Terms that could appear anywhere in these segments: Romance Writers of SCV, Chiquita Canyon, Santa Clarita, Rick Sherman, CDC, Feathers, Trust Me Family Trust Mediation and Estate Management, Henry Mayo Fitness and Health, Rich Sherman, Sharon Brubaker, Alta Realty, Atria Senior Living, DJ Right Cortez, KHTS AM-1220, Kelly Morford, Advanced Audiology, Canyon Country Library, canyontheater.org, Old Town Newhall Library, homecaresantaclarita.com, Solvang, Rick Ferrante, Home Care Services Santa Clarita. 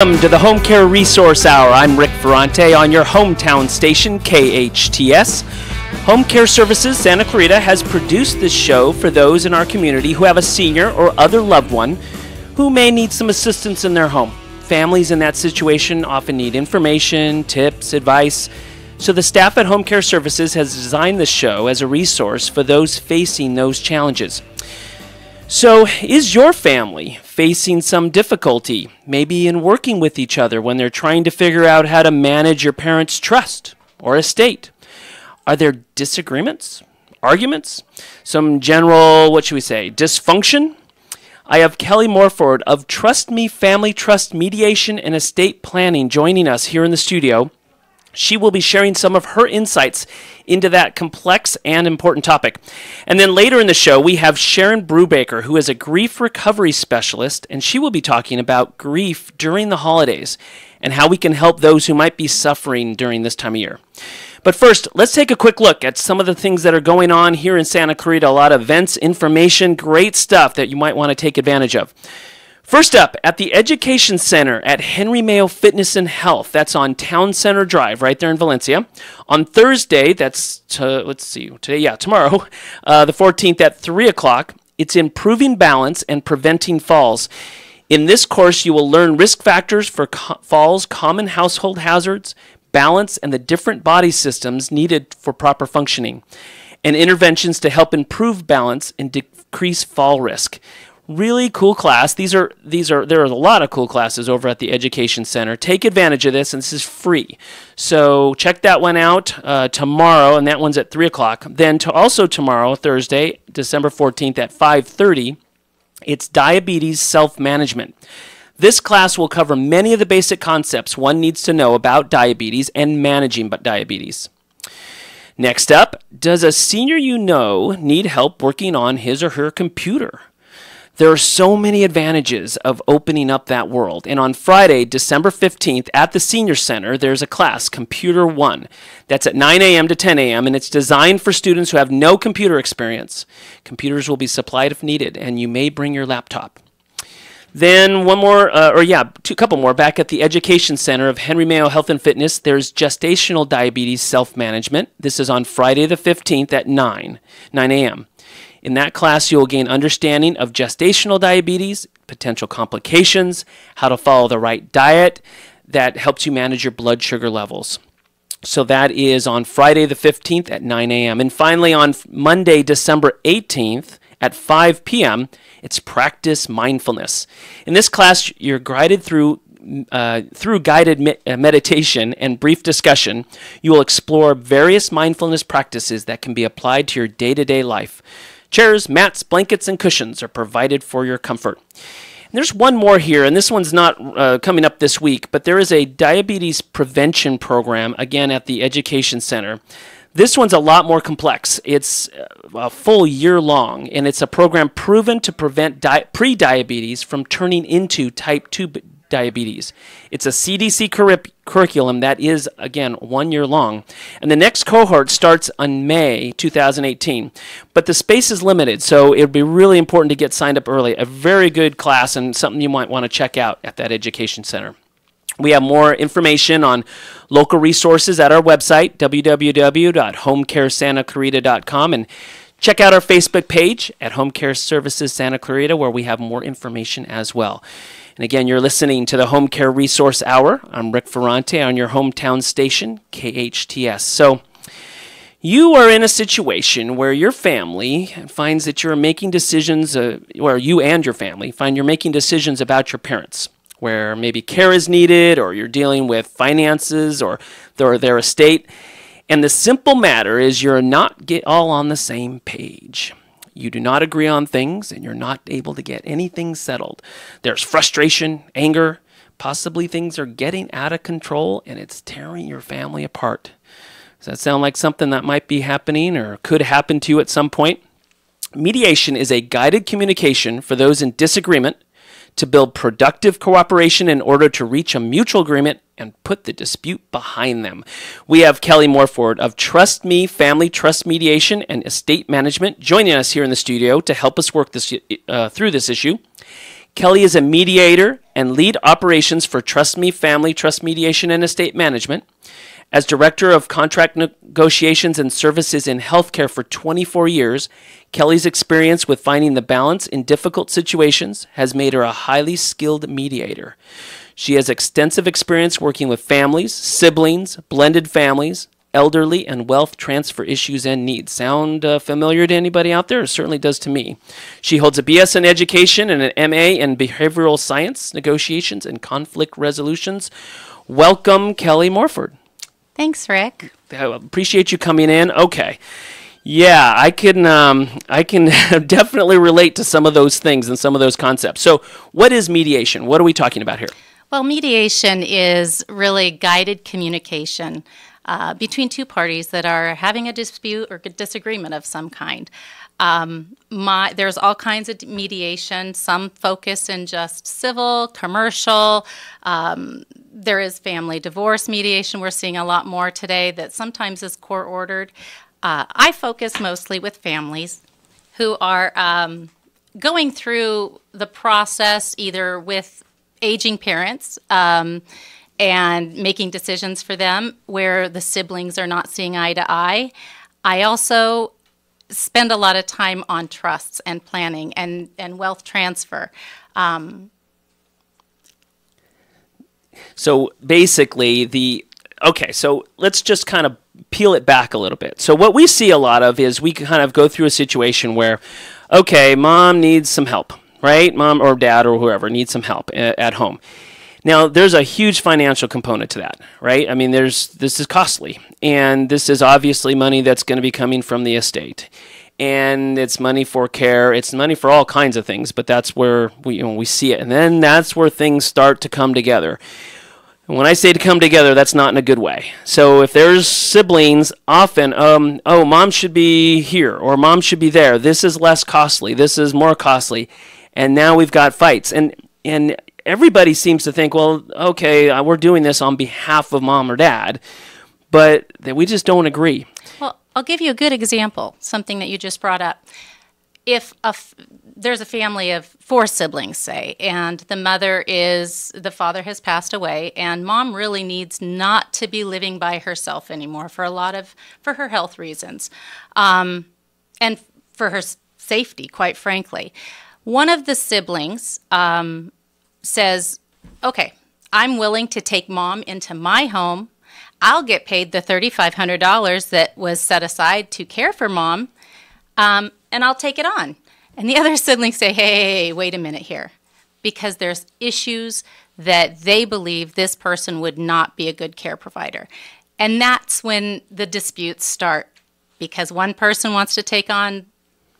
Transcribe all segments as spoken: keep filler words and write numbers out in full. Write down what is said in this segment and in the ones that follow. Welcome to the Home Care Resource Hour. I'm Rick Ferrante on your hometown station, K H T S. Home Care Services Santa Clarita has produced this show for those in our community who have a senior or other loved one who may need some assistance in their home. Families in that situation often need information, tips, advice. So the staff at Home Care Services has designed this show as a resource for those facing those challenges. So, is your family facing some difficulty, maybe in working with each other when they're trying to figure out how to manage your parents' trust or estate? Are there disagreements, arguments, some general, what should we say, dysfunction? I have Kelly Morford of Trust Me Family Trust Mediation and Estate Planning joining us here in the studio. She will be sharing some of her insights into that complex and important topic. And then later in the show, we have Sharon Brubaker, who is a grief recovery specialist, and she will be talking about grief during the holidays and how we can help those who might be suffering during this time of year. But first, let's take a quick look at some of the things that are going on here in Santa Clarita. A lot of events, information, great stuff that you might want to take advantage of. First up, at the Education Center at Henry Mayo Fitness and Health, that's on Town Center Drive, right there in Valencia. On Thursday, that's, to, let's see, today, yeah, tomorrow, uh, the fourteenth at three o'clock, it's Improving Balance and Preventing Falls. In this course, you will learn risk factors for co falls, common household hazards, balance, and the different body systems needed for proper functioning, and interventions to help improve balance and decrease fall risk. Really cool class. These are these are there are a lot of cool classes over at the Education Center. Take advantage of this, and this is free. So check that one out uh, tomorrow, and that one's at three o'clock. Then to also tomorrow, Thursday, December fourteenth at five thirty, it's Diabetes Self-Management. This class will cover many of the basic concepts one needs to know about diabetes and managing but diabetes. Next up, does a senior you know need help working on his or her computer? There are so many advantages of opening up that world. And on Friday, December fifteenth, at the Senior Center, there's a class, Computer One. That's at nine A M to ten A M, and it's designed for students who have no computer experience. Computers will be supplied if needed, and you may bring your laptop. Then one more, uh, or yeah, two couple more, back at the Education Center of Henry Mayo Health and Fitness, there's Gestational Diabetes Self-Management. This is on Friday the fifteenth at nine A M In that class, you'll gain understanding of gestational diabetes, potential complications, how to follow the right diet that helps you manage your blood sugar levels. So that is on Friday the fifteenth at nine A M And finally, on Monday, December eighteenth at five P M, it's Practice Mindfulness. In this class, you're guided through Uh, through guided me uh, meditation and brief discussion, you will explore various mindfulness practices that can be applied to your day-to-day life. Chairs, mats, blankets, and cushions are provided for your comfort. And there's one more here, and this one's not uh, coming up this week, but there is a diabetes prevention program, again, at the Education Center. This one's a lot more complex. It's a full year long, and it's a program proven to prevent di pre-diabetes from turning into type two diabetes. It's a C D C curric curriculum that is, again, one year long. And the next cohort starts on May two thousand eighteen. But the space is limited, so it would be really important to get signed up early. A very good class and something you might want to check out at that Education Center. We have more information on local resources at our website, w w w dot home care santa clarita dot com. And check out our Facebook page at Home Care Services Santa Clarita, where we have more information as well. And again, you're listening to the Home Care Resource Hour. I'm Rick Ferrante on your hometown station, K H T S. So you are in a situation where your family finds that you're making decisions, uh, or you and your family find you're making decisions about your parents, where maybe care is needed, or you're dealing with finances or their, their estate. And the simple matter is you're not get all on the same page. You do not agree on things, and you're not able to get anything settled. There's frustration, anger, possibly things are getting out of control, and it's tearing your family apart. Does that sound like something that might be happening or could happen to you at some point? Mediation is a guided communication for those in disagreement to build productive cooperation in order to reach a mutual agreement and put the dispute behind them. We have Kelly Morford of Trust Me Family Trust Mediation and Estate Management joining us here in the studio to help us work this, uh, through this issue. Kelly is a mediator and lead operations for Trust Me Family Trust Mediation and Estate Management. As Director of Contract Negotiations and Services in Healthcare for twenty-four years, Kelly's experience with finding the balance in difficult situations has made her a highly skilled mediator. She has extensive experience working with families, siblings, blended families, elderly, and wealth transfer issues and needs. Sound uh, familiar to anybody out there? It certainly does to me. She holds a B S in Education and an M A in Behavioral Science, Negotiations, and Conflict Resolutions. Welcome, Kelly Morford. Thanks, Rick. I appreciate you coming in. Okay. Yeah, I can um, I can definitely relate to some of those things and some of those concepts. So what is mediation? What are we talking about here? Well, mediation is really guided communication uh, between two parties that are having a dispute or disagreement of some kind. Um, my, there's all kinds of mediation. Some focus in just civil, commercial. Um, there is family divorce mediation. We're seeing a lot more today that sometimes is court-ordered. Uh, I focus mostly with families who are um, going through the process either with aging parents um, and making decisions for them where the siblings are not seeing eye to eye. I also spend a lot of time on trusts and planning and, and wealth transfer. Um, so basically the, okay, so let's just kind of peel it back a little bit. So what we see a lot of is we kind of go through a situation where, okay, mom needs some help, right? Mom or dad or whoever needs some help at home. Now, there's a huge financial component to that, right? I mean, there's this is costly, and this is obviously money that's going to be coming from the estate, and it's money for care, it's money for all kinds of things, but that's where we, you know, we see it, and then that's where things start to come together. And when I say to come together, that's not in a good way. So if there's siblings, often, um, oh, mom should be here, or mom should be there. This is less costly, this is more costly, and now we've got fights, and and. Everybody seems to think, well, okay, we're doing this on behalf of mom or dad, but we just don't agree. Well, I'll give you a good example, something that you just brought up. If a f there's a family of four siblings, say, and the mother is, the father has passed away, and mom really needs not to be living by herself anymore for a lot of, for her health reasons, um, and for her safety, quite frankly. One of the siblings, um, says, okay, I'm willing to take mom into my home. I'll get paid the thirty-five hundred dollars that was set aside to care for mom, um, and I'll take it on. And the other siblings say, hey, wait a minute here, because there's issues that they believe this person would not be a good care provider. And that's when the disputes start, because one person wants to take on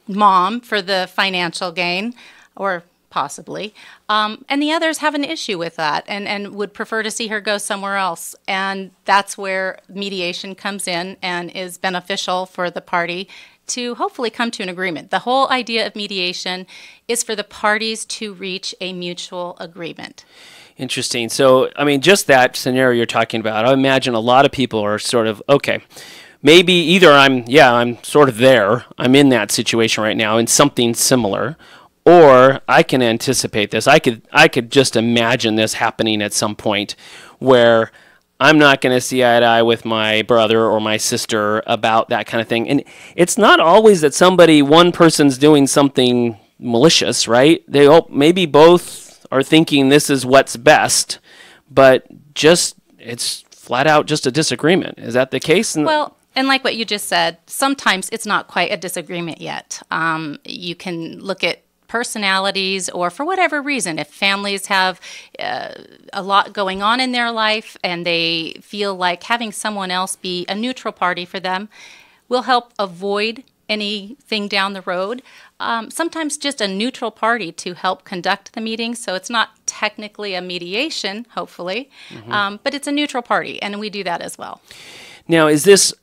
mom for the financial gain, or possibly, um, and the others have an issue with that and, and would prefer to see her go somewhere else. And that's where mediation comes in and is beneficial for the party to hopefully come to an agreement. The whole idea of mediation is for the parties to reach a mutual agreement. Interesting. So, I mean, just that scenario you're talking about, I imagine a lot of people are sort of, okay, maybe either I'm, yeah, I'm sort of there, I'm in that situation right now in something similar, or I can anticipate this. I could I could just imagine this happening at some point where I'm not going to see eye to eye with my brother or my sister about that kind of thing. And it's not always that somebody, one person's doing something malicious, right? They oh, maybe both are thinking this is what's best, but just it's flat out just a disagreement. Is that the case? Well, and like what you just said, sometimes it's not quite a disagreement yet. Um, you can look at personalities, or for whatever reason, if families have uh, a lot going on in their life and they feel like having someone else be a neutral party for them will help avoid anything down the road. Um, sometimes just a neutral party to help conduct the meeting, so it's not technically a mediation, hopefully, mm-hmm. um, but it's a neutral party, and we do that as well. Now, is this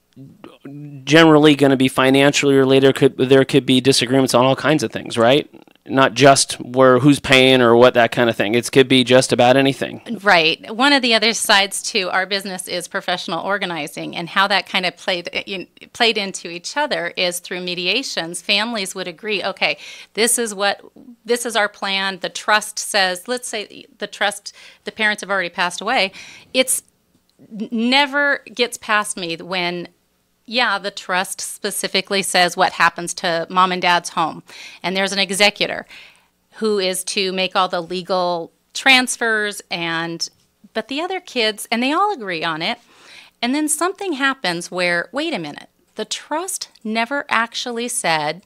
generally going to be financially related? Could, there could be disagreements on all kinds of things, right? not just where who's paying or what, that kind of thing. It could be just about anything. Right. One of the other sides to our business is professional organizing, and how that kind of played played into each other is through mediations. Families would agree, okay, this is what this is our plan. The trust says, let's say the trust, the parents have already passed away. It's never gets past me when, yeah, the trust specifically says what happens to mom and dad's home. And there's an executor who is to make all the legal transfers, and but the other kids, and they all agree on it. And then something happens where, wait a minute, the trust never actually said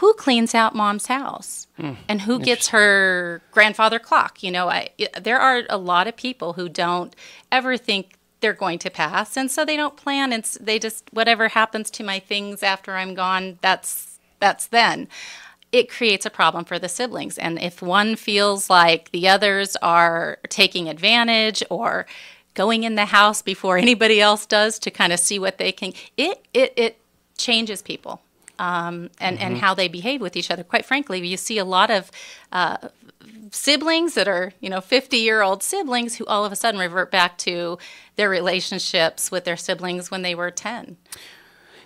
who cleans out mom's house hmm. and who gets her grandfather clock. You know, I, there are a lot of people who don't ever think they're going to pass, and so they don't plan, and they just, whatever happens to my things after I'm gone, that's that's then. It creates a problem for the siblings, and if one feels like the others are taking advantage or going in the house before anybody else does to kind of see what they can, it it, it changes people um, and, mm-hmm. and how they behave with each other. Quite frankly, you see a lot of uh, siblings that are, you know, fifty-year-old siblings who all of a sudden revert back to their relationships with their siblings when they were ten.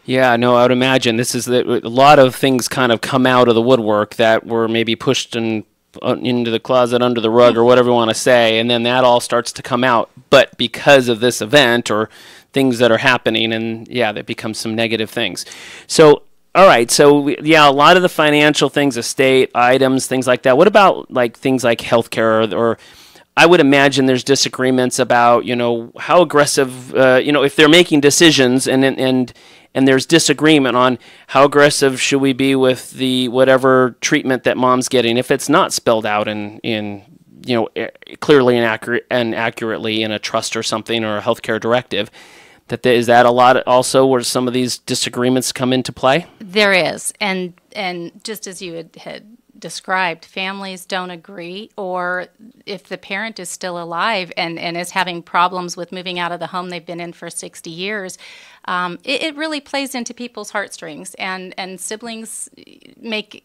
Yeah, no, I would imagine this is the, a lot of things kind of come out of the woodwork that were maybe pushed in, uh, into the closet, under the rug, or whatever you want to say, and then that all starts to come out. But because of this event or things that are happening, and yeah, that becomes some negative things. So, all right, so yeah, a lot of the financial things, estate items, things like that. What about like things like healthcare, or, or I would imagine there's disagreements about, you know, how aggressive, uh, you know, if they're making decisions, and and and there's disagreement on how aggressive should we be with the whatever treatment that mom's getting if it's not spelled out in in you know clearly and accurate and accurately in a trust or something, or a healthcare directive. That there, is that a lot also where some of these disagreements come into play? There is, and and just as you had, had described, families don't agree, or if the parent is still alive and, and is having problems with moving out of the home they've been in for sixty years, um, it, it really plays into people's heartstrings, and, and siblings make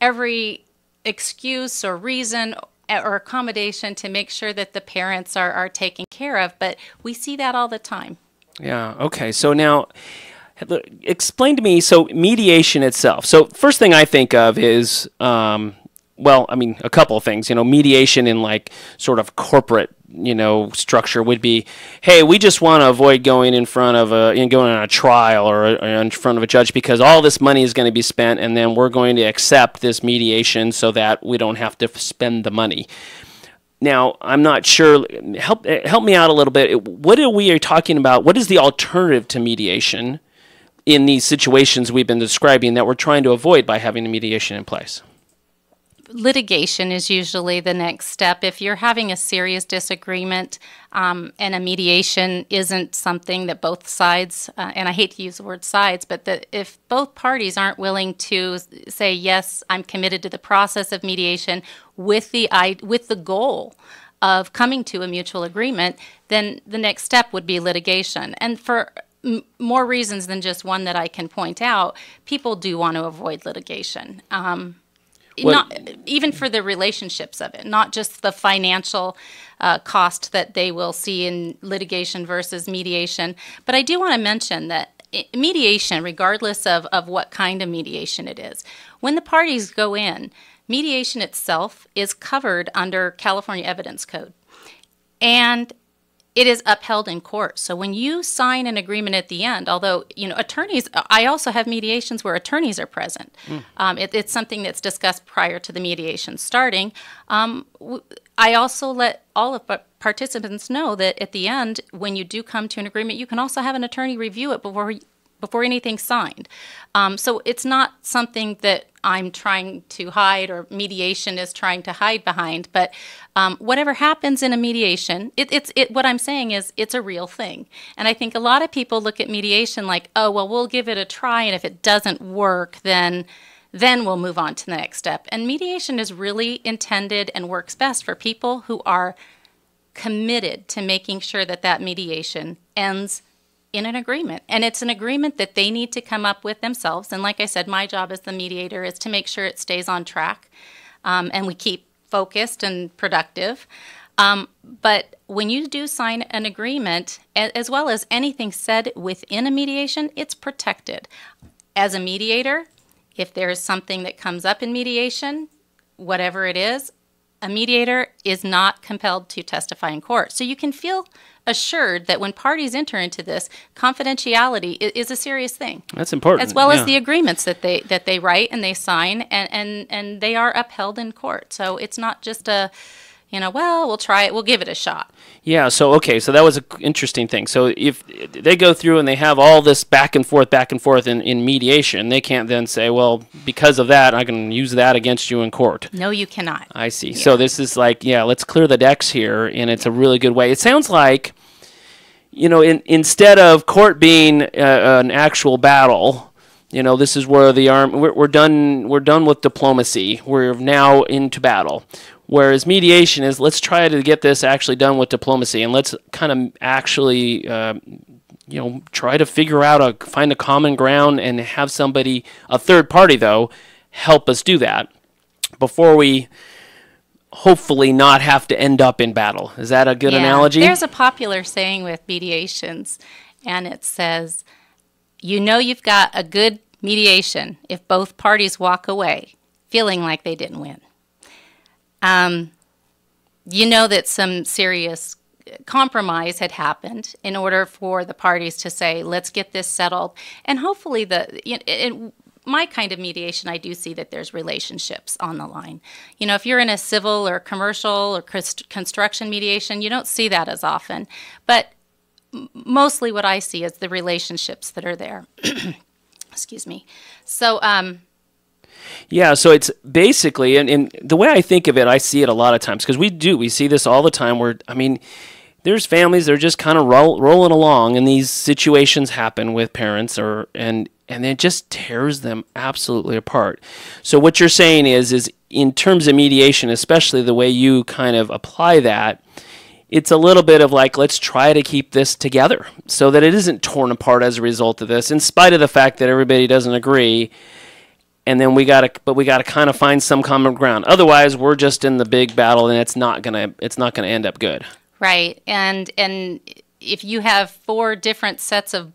every excuse or reason or accommodation to make sure that the parents are, are taken care of, but we see that all the time. Yeah, okay. So now explain to me, so mediation itself. So first thing I think of is, um, well, I mean, a couple of things. You know, mediation in like sort of corporate, you know, structure would be, hey, we just want to avoid going in front of a, you know, going on a trial or, a, or in front of a judge because all this money is going to be spent, and then we're going to accept this mediation so that we don't have to spend the money. Now, I'm not sure, help, help me out a little bit. What are we talking about? What is the alternative to mediation in these situations we've been describing that we're trying to avoid by having a mediation in place? Litigation is usually the next step. If you're having a serious disagreement um, and a mediation isn't something that both sides, uh, and I hate to use the word sides, but that if both parties aren't willing to say, yes, I'm committed to the process of mediation with the, I, with the goal of coming to a mutual agreement, then the next step would be litigation. And for m more reasons than just one that I can point out, people do want to avoid litigation. Um, Well, not, even for the relationships of it, not just the financial uh, cost that they will see in litigation versus mediation. But I do want to mention that mediation, regardless of, of what kind of mediation it is, when the parties go in, mediation itself is covered under California Evidence Code. And it is upheld in court. So when you sign an agreement at the end, although, you know, attorneys, I also have mediations where attorneys are present. Mm. Um, it, it's something that's discussed prior to the mediation starting. Um, I also let all of the participants know that at the end, when you do come to an agreement, you can also have an attorney review it before before anything's signed. Um, so it's not something that I'm trying to hide or mediation is trying to hide behind, but um, whatever happens in a mediation, it, it's it, what I'm saying is it's a real thing. And I think a lot of people look at mediation like, oh, well, we'll give it a try, and if it doesn't work, then, then we'll move on to the next step. And mediation is really intended and works best for people who are committed to making sure that that mediation ends in an agreement. And it's an agreement that they need to come up with themselves. And like I said, my job as the mediator is to make sure it stays on track um, and we keep focused and productive. Um, but when you do sign an agreement, as well as anything said within a mediation, it's protected. As a mediator, if there is something that comes up in mediation, whatever it is, a mediator is not compelled to testify in court. So you can feel assured that when parties enter into this, confidentiality is, is a serious thing. That's important. As well yeah. as the agreements that they that they write and they sign, and, and, and they are upheld in court. So it's not just a, you know, well, we'll try it, we'll give it a shot. Yeah, so, okay, so that was an interesting thing. So if they go through and they have all this back and forth, back and forth in, in mediation, they can't then say, well, because of that, I can use that against you in court. No, you cannot. I see. Yeah. So this is like, yeah, let's clear the decks here, and it's a really good way. It sounds like, you know, in, instead of court being uh, an actual battle, you know, this is where the arm, we're, we're done, we're done with diplomacy. We're now into battle. Whereas mediation is, let's try to get this actually done with diplomacy, and let's kind of actually, uh, you know, try to figure out, a, find a common ground and have somebody, a third party though, help us do that before we hopefully not have to end up in battle. Is that a good yeah. analogy? There's a popular saying with mediations, and it says, you know you've got a good mediation if both parties walk away feeling like they didn't win. Um, you know that some serious compromise had happened in order for the parties to say, let's get this settled. And hopefully, the you know, in my kind of mediation, I do see that there's relationships on the line. You know, if you're in a civil or commercial or construction mediation, you don't see that as often. But mostly what I see is the relationships that are there. Excuse me. So, um... yeah, so it's basically, and, and the way I think of it, I see it a lot of times, because we do, we see this all the time where, I mean, there's families that are just kind of roll, rolling along, and these situations happen with parents, or and and it just tears them absolutely apart. So what you're saying is, is in terms of mediation, especially the way you kind of apply that, it's a little bit of like, let's try to keep this together so that it isn't torn apart as a result of this, in spite of the fact that everybody doesn't agree. And then we gotta, but we gotta kind of find some common ground. Otherwise, we're just in the big battle, and it's not gonna, it's not gonna end up good. Right, and and if you have four different sets of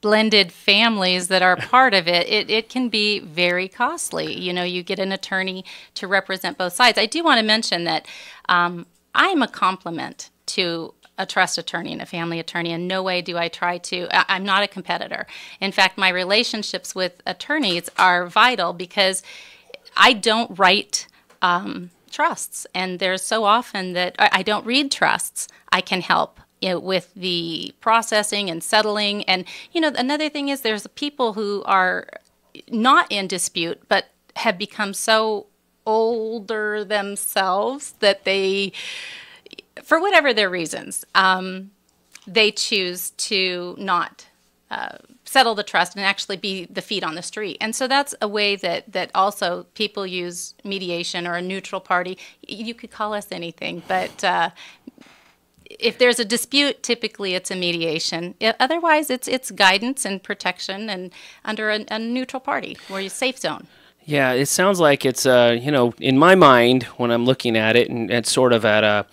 blended families that are part of it, it it can be very costly. You know, you get an attorney to represent both sides. I do want to mention that um, I'm a compliment to a trust attorney and a family attorney. In no way do I try to, I'm not a competitor. In fact, my relationships with attorneys are vital, because I don't write um, trusts. And there's so often that I don't read trusts. I can help it with the processing and settling. And, you know, another thing is there's people who are not in dispute, but have become so older themselves that they, for whatever their reasons, um, they choose to not uh, settle the trust and actually be the feet on the street. And so that's a way that, that also people use mediation or a neutral party. You could call us anything, but uh, if there's a dispute, typically it's a mediation. Otherwise, it's, it's guidance and protection and under a, a neutral party or a safe zone. Yeah, it sounds like it's, uh, you know, in my mind when I'm looking at it, and it's sort of at a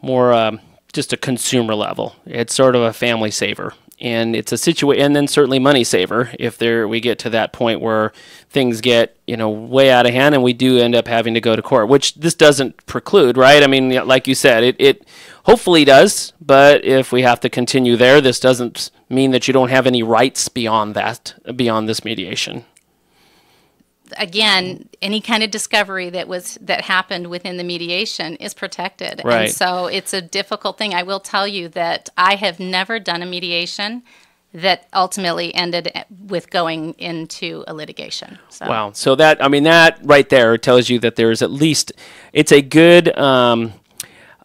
more um, just a consumer level. It's sort of a family saver, and it's a situation, and then certainly money saver if there we get to that point where things get, you know, way out of hand, and we do end up having to go to court, which this doesn't preclude, right? I mean, like you said, it, it hopefully does, but if we have to continue there, this doesn't mean that you don't have any rights beyond that, beyond this mediation. Again, any kind of discovery that was that happened within the mediation is protected. Right. And so it's a difficult thing. I will tell you that I have never done a mediation that ultimately ended with going into a litigation. So. Wow. So that, I mean, that right there tells you that there is at least, it's a good, um,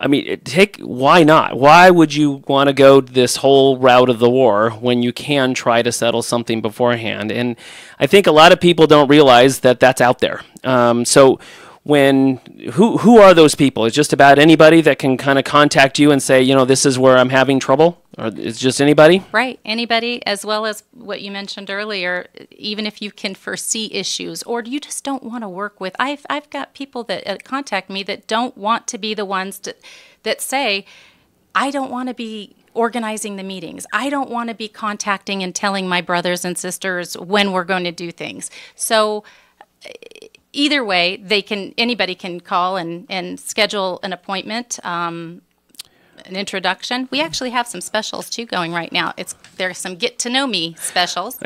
I mean, take, why not? Why would you want to go this whole route of the war when you can try to settle something beforehand? And I think a lot of people don't realize that that's out there. Um, so when who who are those people? It's just about anybody that can kind of contact you and say, you know, this is where I'm having trouble, or it's just anybody? Right, anybody, as well as what you mentioned earlier, even if you can foresee issues or you just don't want to work with. I've, I've got people that contact me that don't want to be the ones to, that say, I don't want to be organizing the meetings. I don't want to be contacting and telling my brothers and sisters when we're going to do things. So either way, they can, anybody can call and, and schedule an appointment, um, an introduction. We actually have some specials too going right now. It's there's some get to know me specials.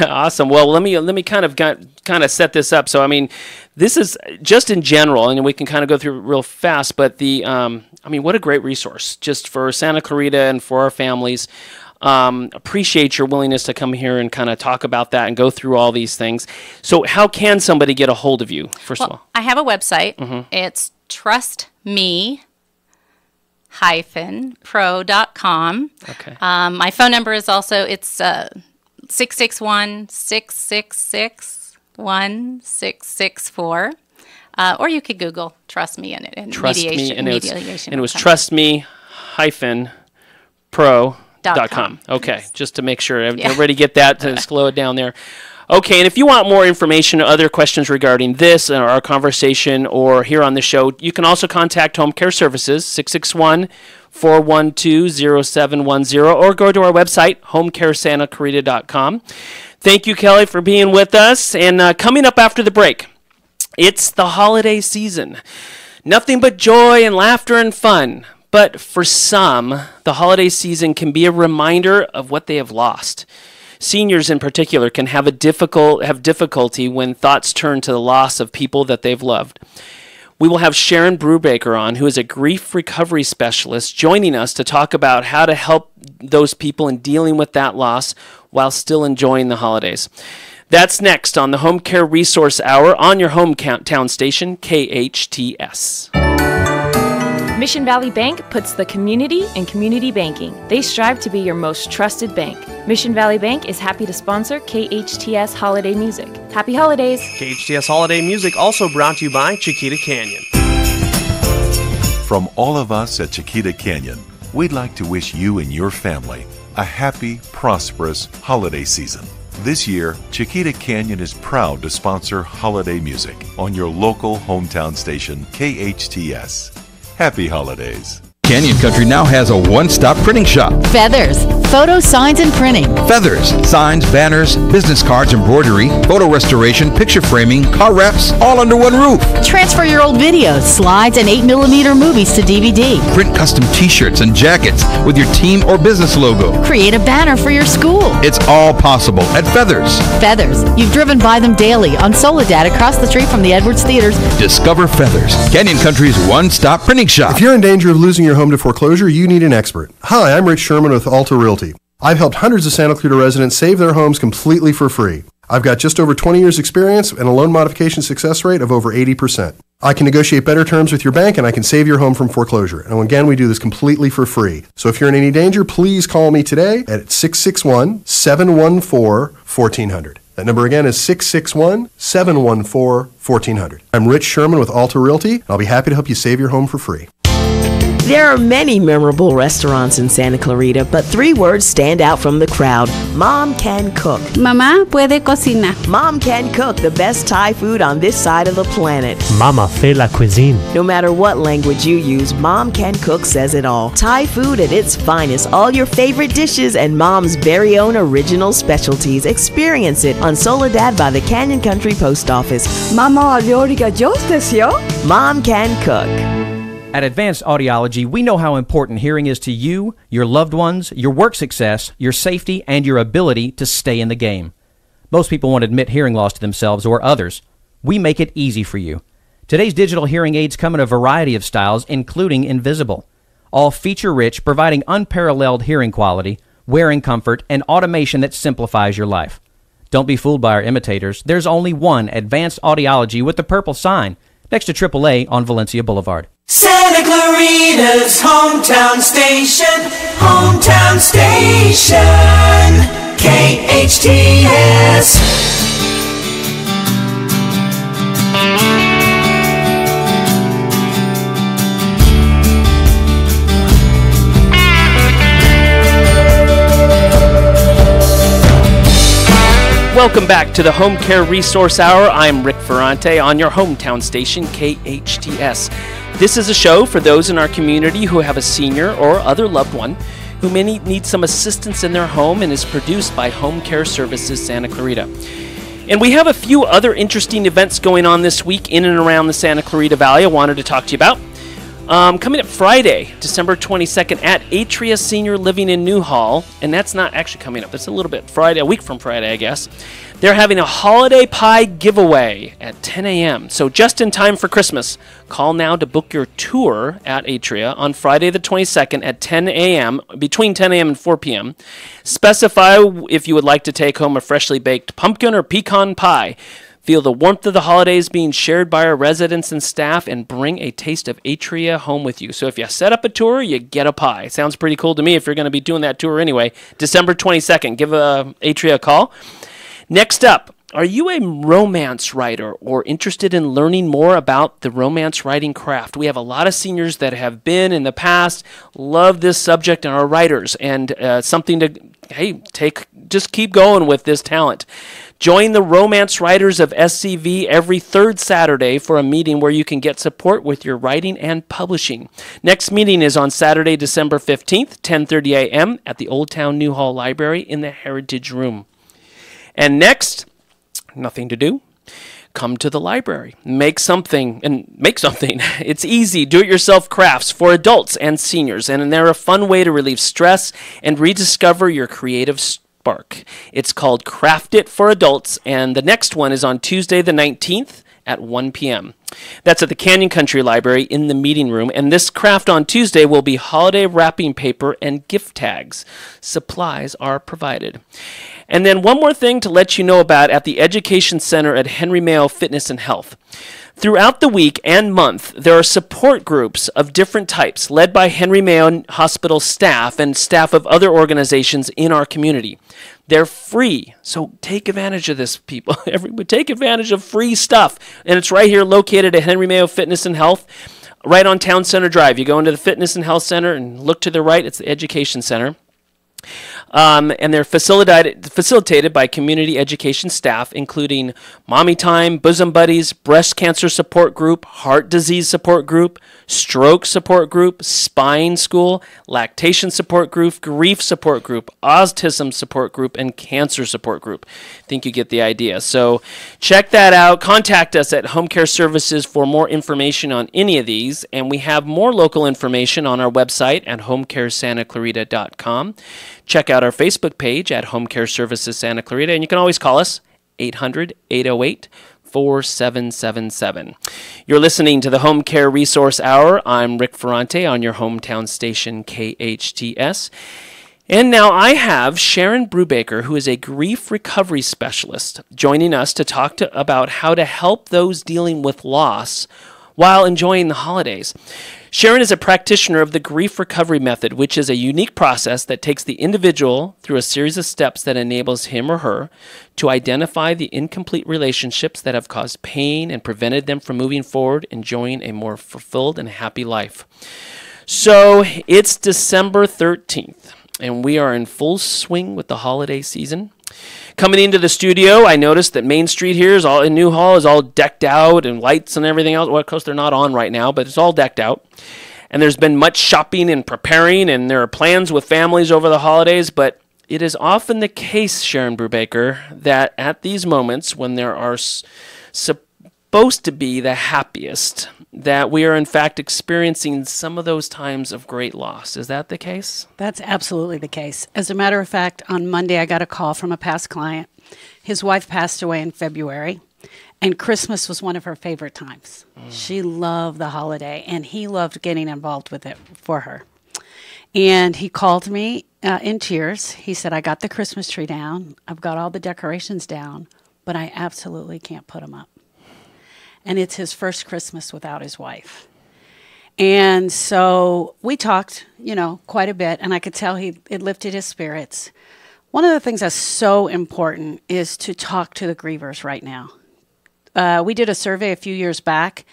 Awesome. Well, let me let me kind of got, kind of set this up. So I mean, this is just in general, and we can kind of go through it real fast. But the um, I mean, what a great resource just for Santa Clarita and for our families. Um, appreciate your willingness to come here and kind of talk about that and go through all these things. So how can somebody get a hold of you, first well, of all? I have a website. Mm-hmm. It's trust me dash pro dot com. Okay. Um, my phone number is also, it's uh, six six one, six six six, one six six four. Uh, or you could Google Trust Me and, and Trust Mediation. Me and, mediation it was, and it was trust me dash pro dot com. Dot com. Okay, yes. Just to make sure everybody yeah. get that to slow it down there. Okay, and if you want more information or other questions regarding this and our conversation or here on the show, you can also contact Home Care Services, six six one, four one two, zero seven one zero, or go to our website, home care santa clarita dot com. Thank you, Kelly, for being with us. And uh, coming up after the break, it's the holiday season. Nothing but joy and laughter and fun. But for some, the holiday season can be a reminder of what they have lost. Seniors in particular can have a difficult have difficulty when thoughts turn to the loss of people that they've loved. We will have Sharon Brubaker on, who is a grief recovery specialist, joining us to talk about how to help those people in dealing with that loss while still enjoying the holidays. That's next on the Home Care Resource Hour on your hometown station, K H T S. Mission Valley Bank puts the community in community banking. They strive to be your most trusted bank. Mission Valley Bank is happy to sponsor K H T S Holiday Music. Happy holidays! K H T S Holiday Music also brought to you by Chiquita Canyon. From all of us at Chiquita Canyon, we'd like to wish you and your family a happy, prosperous holiday season. This year, Chiquita Canyon is proud to sponsor holiday music on your local hometown station, K H T S. Happy holidays. Canyon Country now has a one-stop printing shop. Feathers, photo signs and printing. Feathers, signs, banners, business cards, embroidery, photo restoration, picture framing, car wraps, all under one roof. Transfer your old videos, slides, and eight millimeter movies to D V D. Print custom t-shirts and jackets with your team or business logo. Create a banner for your school. It's all possible at Feathers. Feathers, you've driven by them daily on Soledad across the street from the Edwards Theaters. Discover Feathers, Canyon Country's one-stop printing shop. If you're in danger of losing your home to foreclosure, you need an expert. Hi, I'm Rick Sherman with Alta Realty. I've helped hundreds of Santa Clarita residents save their homes completely for free. I've got just over twenty years experience and a loan modification success rate of over eighty percent. I can negotiate better terms with your bank and I can save your home from foreclosure. And again, we do this completely for free. So if you're in any danger, please call me today at six six one, seven one four, one four zero zero. That number again is six six one, seven one four, one four zero zero. I'm Rich Sherman with Alta Realty, and I'll be happy to help you save your home for free. There are many memorable restaurants in Santa Clarita, but three words stand out from the crowd. Mom can cook. Mamá puede cocinar. Mom can cook the best Thai food on this side of the planet. Mama fait la cuisine. No matter what language you use, Mom Can Cook says it all. Thai food at its finest, all your favorite dishes, and Mom's very own original specialties. Experience it on Soledad by the Canyon Country Post Office. Mama Auriga Jostesio. Mom Can Cook. At Advanced Audiology, we know how important hearing is to you, your loved ones, your work success, your safety, and your ability to stay in the game. Most people won't admit hearing loss to themselves or others. We make it easy for you. Today's digital hearing aids come in a variety of styles, including invisible. All feature-rich, providing unparalleled hearing quality, wearing comfort, and automation that simplifies your life. Don't be fooled by our imitators. There's only one Advanced Audiology with the purple sign next to triple A on Valencia Boulevard. Santa Clarita's hometown station, hometown station, K H T S. Welcome back to the Home Care Resource Hour. I'm Rick Ferrante on your hometown station, K H T S. This is a show for those in our community who have a senior or other loved one who may need some assistance in their home, and is produced by Home Care Services Santa Clarita. And we have a few other interesting events going on this week in and around the Santa Clarita Valley I wanted to talk to you about. Um, coming up Friday, December twenty-second at Atria Senior Living in Newhall, and that's not actually coming up, it's a little bit Friday, a week from Friday, I guess. They're having a holiday pie giveaway at ten a m, so just in time for Christmas. Call now to book your tour at Atria on Friday the twenty-second at ten a m, between ten a m and four p m Specify if you would like to take home a freshly baked pumpkin or pecan pie. Feel the warmth of the holidays being shared by our residents and staff, and bring a taste of Atria home with you. So if you set up a tour, you get a pie. Sounds pretty cool to me if you're going to be doing that tour anyway. December twenty-second, give uh, Atria a call. Next up, are you a romance writer or interested in learning more about the romance writing craft? We have a lot of seniors that have been in the past, love this subject, and are writers, and uh, something to, hey, take, just keep going with this talent. Join the Romance Writers of S C V every third Saturday for a meeting where you can get support with your writing and publishing. Next meeting is on Saturday, December fifteenth, ten thirty a m at the Old Town Newhall Library in the Heritage Room. And next, nothing to do. Come to the library. Make something, and make something. It's easy, do-it-yourself crafts for adults and seniors, and they're a fun way to relieve stress and rediscover your creative story. It's called Craft It for Adults, and the next one is on Tuesday the nineteenth at one p m That's at the Canyon Country Library in the meeting room, and this craft on Tuesday will be holiday wrapping paper and gift tags. Supplies are provided. And then one more thing to let you know about at the Education Center at Henry Mayo Fitness and Health. Throughout the week and month, there are support groups of different types led by Henry Mayo Hospital staff and staff of other organizations in our community. They're free, so take advantage of this, people. Take advantage of free stuff, and it's right here located at Henry Mayo Fitness and Health, right on Town Center Drive. You go into the Fitness and Health Center and look to the right, it's the Education Center. Um, and they're facilitated, facilitated by community education staff, including Mommy Time, Bosom Buddies, Breast Cancer Support Group, Heart Disease Support Group, Stroke Support Group, Spine School, Lactation Support Group, Grief Support Group, Autism Support Group, and Cancer Support Group. I think you get the idea. So check that out. Contact us at Home Care Services for more information on any of these, and we have more local information on our website at home care santa clarita dot com. Check out our Facebook page at Home Care Services Santa Clarita, and you can always call us eight hundred, eight oh eight, four seven seven seven. You're listening to the Home Care Resource Hour. I'm Rick Ferrante on your hometown station, K H T S. And now I have Sharon Brubaker, who is a grief recovery specialist, joining us to talk to, about how to help those dealing with loss while enjoying the holidays. Sharon is a practitioner of the grief recovery method, which is a unique process that takes the individual through a series of steps that enables him or her to identify the incomplete relationships that have caused pain and prevented them from moving forward, enjoying a more fulfilled and happy life. So it's December thirteenth, and we are in full swing with the holiday season. Coming into the studio, I noticed that Main Street here is all in Newhall is all decked out, and lights and everything else. Well, of course, they're not on right now, but it's all decked out. And there's been much shopping and preparing, and there are plans with families over the holidays. But it is often the case, Sharon Brubaker, that at these moments when there are s supposed to be the happiest, that we are in fact experiencing some of those times of great loss. Is that the case? That's absolutely the case. As a matter of fact, on Monday I got a call from a past client. His wife passed away in February, and Christmas was one of her favorite times. Mm. She loved the holiday, and he loved getting involved with it for her. And he called me uh, in tears. He said, I got the Christmas tree down, I've got all the decorations down, but I absolutely can't put them up. And it's his first Christmas without his wife. And so we talked, you know, quite a bit, and I could tell he it lifted his spirits. One of the things that's so important is to talk to the grievers right now. Uh, we did a survey a few years back,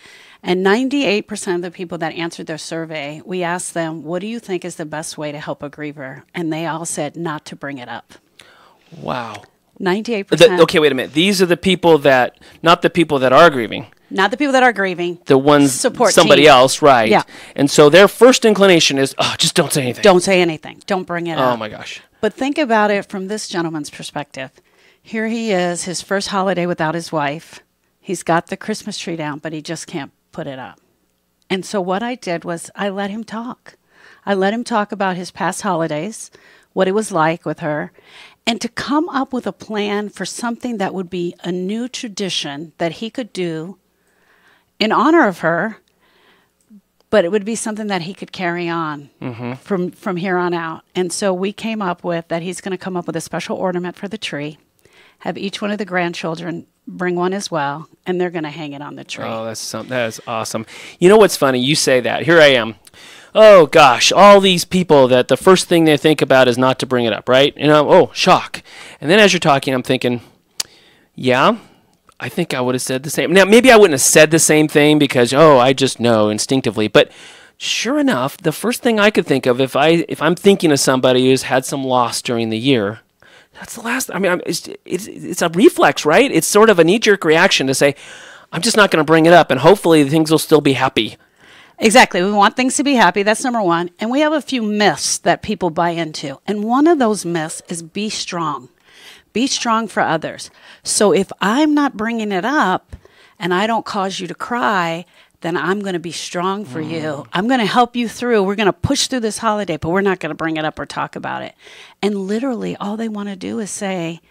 and ninety-eight percent of the people that answered their survey, we asked them, what do you think is the best way to help a griever? And they all said not to bring it up. Wow. ninety-eight percent. The, okay, wait a minute. These are the people that, not the people that are grieving. Not the people that are grieving. The ones, Support somebody team. else, right. Yeah. And so their first inclination is, oh, just don't say anything. Don't say anything. Don't bring it oh, up. Oh, my gosh. But think about it from this gentleman's perspective. Here he is, his first holiday without his wife. He's got the Christmas tree down, but he just can't put it up. And so what I did was I let him talk. I let him talk about his past holidays, what it was like with her, and to come up with a plan for something that would be a new tradition that he could do in honor of her, but it would be something that he could carry on mm-hmm. from, from here on out. And so we came up with that he's going to come up with a special ornament for the tree, have each one of the grandchildren bring one as well, and they're going to hang it on the tree. Oh, that's some, that is awesome. You know what's funny? You say that. Here I am. Oh, gosh, all these people that the first thing they think about is not to bring it up, right? You know, oh, shock. And then as you're talking, I'm thinking, yeah, I think I would have said the same. Now, maybe I wouldn't have said the same thing because, oh, I just know instinctively. But sure enough, the first thing I could think of, if, I, if I'm thinking of somebody who's had some loss during the year, that's the last, I mean, it's, it's, it's a reflex, right? It's sort of a knee-jerk reaction to say, I'm just not going to bring it up, and hopefully things will still be happy. Exactly. We want things to be happy. That's number one. And we have a few myths that people buy into. And one of those myths is be strong. Be strong for others. So if I'm not bringing it up and I don't cause you to cry, then I'm going to be strong for mm. you. I'm going to help you through. We're going to push through this holiday, but we're not going to bring it up or talk about it. And literally all they want to do is say,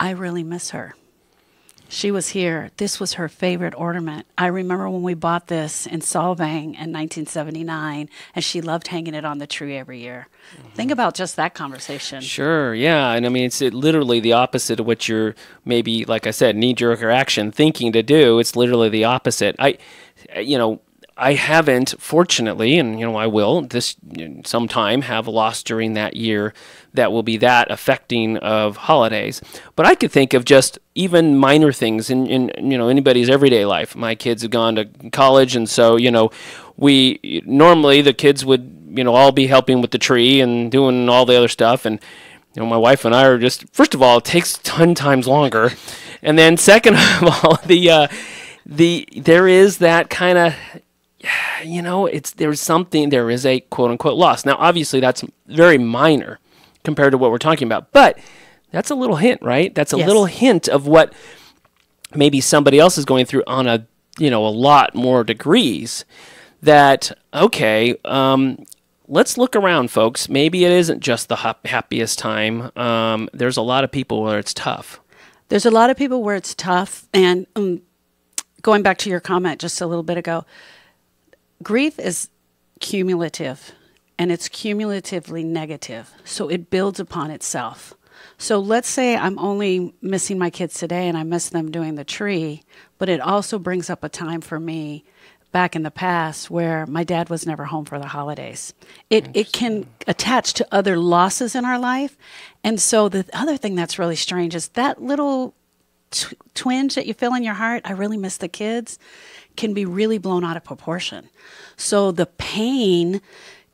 I really miss her. She was here. This was her favorite ornament. I remember when we bought this in Solvang in nineteen seventy-nine, and she loved hanging it on the tree every year. Mm-hmm. Think about just that conversation. Sure, yeah. And I mean, it's it literally the opposite of what you're maybe, like I said, knee-jerk reaction thinking to do. It's literally the opposite. I, you know, I haven't, fortunately, and you know I will this sometime have a loss during that year that will be that affecting of holidays. But I could think of just even minor things in, in you know anybody's everyday life. My kids have gone to college, and so you know we normally the kids would you know all be helping with the tree and doing all the other stuff, and you know my wife and I are just first of all it takes ten times longer, and then second of all the uh, the there is that kind of you know, it's there's something, there is a quote-unquote loss. Now, obviously, that's very minor compared to what we're talking about, but that's a little hint, right? That's a yes. little hint of what maybe somebody else is going through on a, you know, a lot more degrees that, okay, um, let's look around, folks. Maybe it isn't just the hap happiest time. Um, there's a lot of people where it's tough. There's a lot of people where it's tough, and um, going back to your comment just a little bit ago, grief is cumulative, and it's cumulatively negative, so it builds upon itself. So let's say I'm only missing my kids today, and I miss them doing the tree, but it also brings up a time for me back in the past where my dad was never home for the holidays. It, it can attach to other losses in our life, and so the other thing that's really strange is that little tw- twinge that you feel in your heart, I really miss the kids, can be really blown out of proportion. So the pain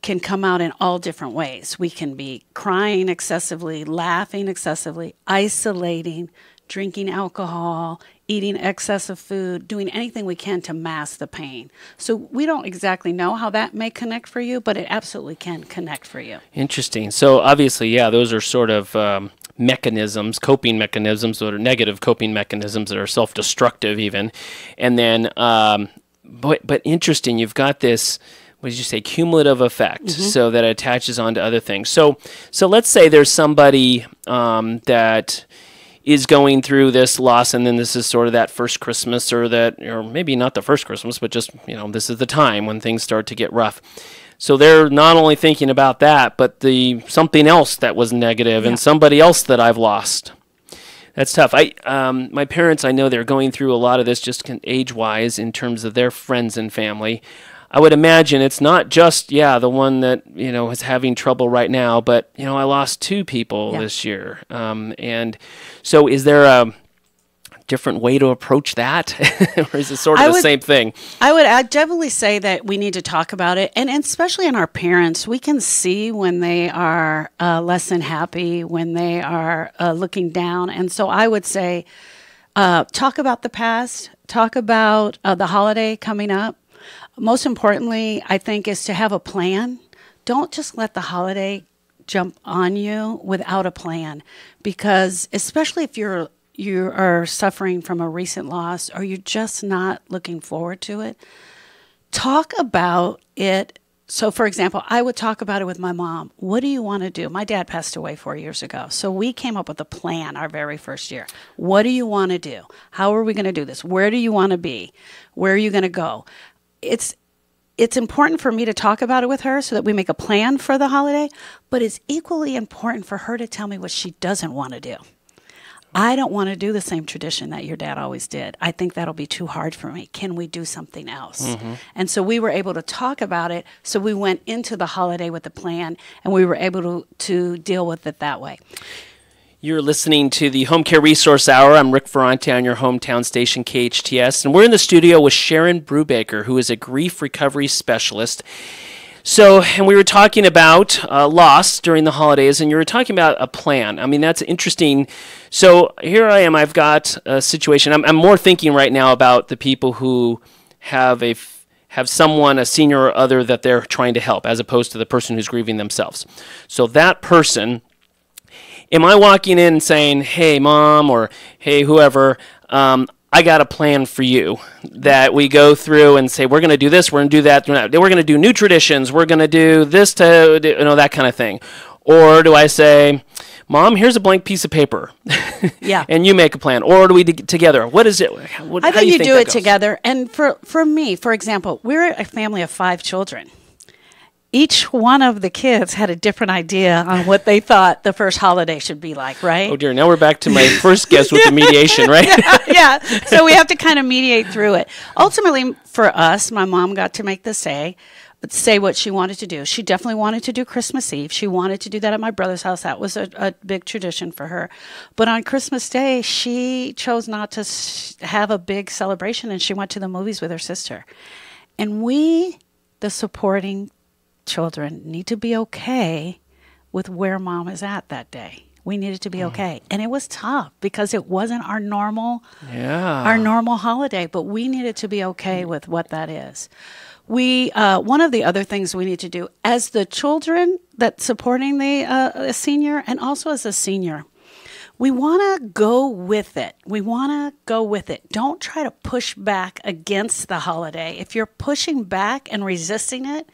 can come out in all different ways. We can be crying excessively, laughing excessively, isolating, drinking alcohol, eating excessive food, doing anything we can to mask the pain. So we don't exactly know how that may connect for you, but it absolutely can connect for you. Interesting. So obviously, yeah, those are sort of um, mechanisms, coping mechanisms, that are negative coping mechanisms that are self-destructive even. And then, um, but, but interesting, you've got this, what did you say, cumulative effect, mm-hmm. so that it attaches onto other things. So, so let's say there's somebody um, that is going through this loss, and then this is sort of that first Christmas, or that, or maybe not the first Christmas, but just, you know, this is the time when things start to get rough. So they're not only thinking about that, but the something else that was negative, yeah. and somebody else that I've lost. That's tough. I, um, my parents, I know they're going through a lot of this just age-wise in terms of their friends and family. I would imagine it's not just, yeah, the one that, you know, is having trouble right now, but, you know, I lost two people yeah. this year. Um, and so is there a, different way to approach that? Or is it sort of I the would, same thing? I would I'd definitely say that we need to talk about it. And, and especially in our parents, we can see when they are uh, less than happy, when they are uh, looking down. And so I would say uh, talk about the past, talk about uh, the holiday coming up. Most importantly, I think, is to have a plan. Don't just let the holiday jump on you without a plan, because especially if you're you are suffering from a recent loss or you're just not looking forward to it, talk about it. So, for example, I would talk about it with my mom. What do you want to do? My dad passed away four years ago. So we came up with a plan our very first year. What do you want to do? How are we going to do this? Where do you want to be? Where are you going to go? It's It's important for me to talk about it with her so that we make a plan for the holiday, but it's equally important for her to tell me what she doesn't want to do. I don't want to do the same tradition that your dad always did. I think that'll be too hard for me. Can we do something else? Mm-hmm. And so we were able to talk about it. So we went into the holiday with a plan, and we were able to, to deal with it that way. You're listening to the Home Care Resource Hour. I'm Rick Ferrante on your hometown station, K H T S, and we're in the studio with Sharon Brubaker, who is a grief recovery specialist. So, and we were talking about uh, loss during the holidays, and you were talking about a plan. I mean, that's interesting. So here I am. I've got a situation. I'm, I'm more thinking right now about the people who have a have someone, a senior or other, that they're trying to help, as opposed to the person who's grieving themselves. So that person... Am I walking in and saying, hey, mom, or hey, whoever, um, I got a plan for you that we go through and say, we're going to do this, we're going to do that, we're going to do new traditions, we're going to do this, to do, you know, that kind of thing? Or do I say, mom, here's a blank piece of paper, yeah, and you make a plan? Or do we do together? What is it? What, I think you, you think do it goes? Together. And for, for me, for example, we're a family of five children. Each one of the kids had a different idea on what they thought the first holiday should be like, right? Oh, dear. Now we're back to my first guess with the mediation, right? Yeah, yeah. So we have to kind of mediate through it. Ultimately, for us, my mom got to make the say, say what she wanted to do. She definitely wanted to do Christmas Eve. She wanted to do that at my brother's house. That was a, a big tradition for her. But on Christmas Day, she chose not to have a big celebration, and she went to the movies with her sister. And we, the supporting children, need to be okay with where mom is at that day. We needed to be okay. And it was tough because it wasn't our normal, yeah. our normal holiday, but we needed to be okay with what that is. We, uh, one of the other things we need to do as the children that supporting the uh, senior, and also as a senior, we want to go with it. We want to go with it. Don't try to push back against the holiday. If you're pushing back and resisting it,